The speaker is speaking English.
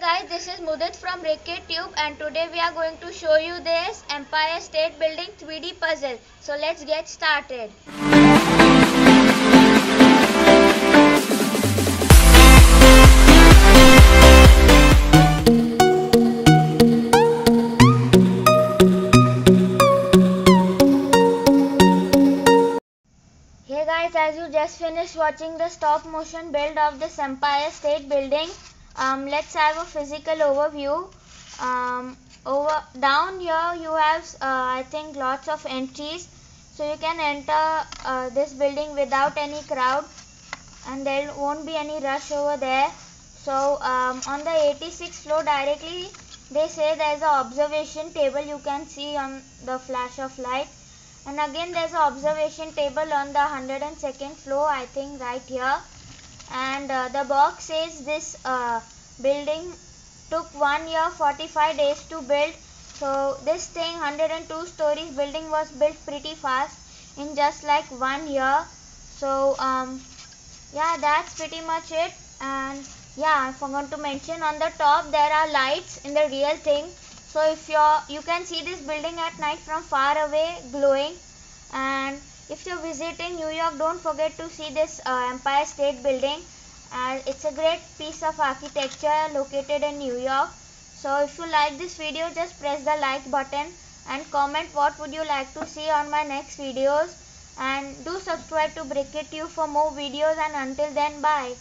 guys, this is Mudit from Brick Kid Tube, and today we are going to show you this Empire State Building 3D puzzle. So let's get started. Hey guys, as you just finished watching the stop motion build of this Empire State Building, let's have a physical overview. Down here you have I think lots of entries, so you can enter this building without any crowd and there won't be any rush over there. So on the 86th floor directly they say there's an observation table you can see on the flash of light, and again there's an observation table on the 102nd floor, I think right here. And the box says this building took 1 year 45 days to build. So this thing 102 stories building was built pretty fast in just like 1 year. So yeah, that's pretty much it. And yeah, I forgot to mention on the top there are lights in the real thing, so if you can see this building at night from far away glowing. And if you're visiting New York, don't forget to see this Empire State Building. It's a great piece of architecture located in New York. So if you like this video, just press the like button and comment what would you like to see on my next videos. And do subscribe to Brick Kid Tube for more videos, and until then, bye.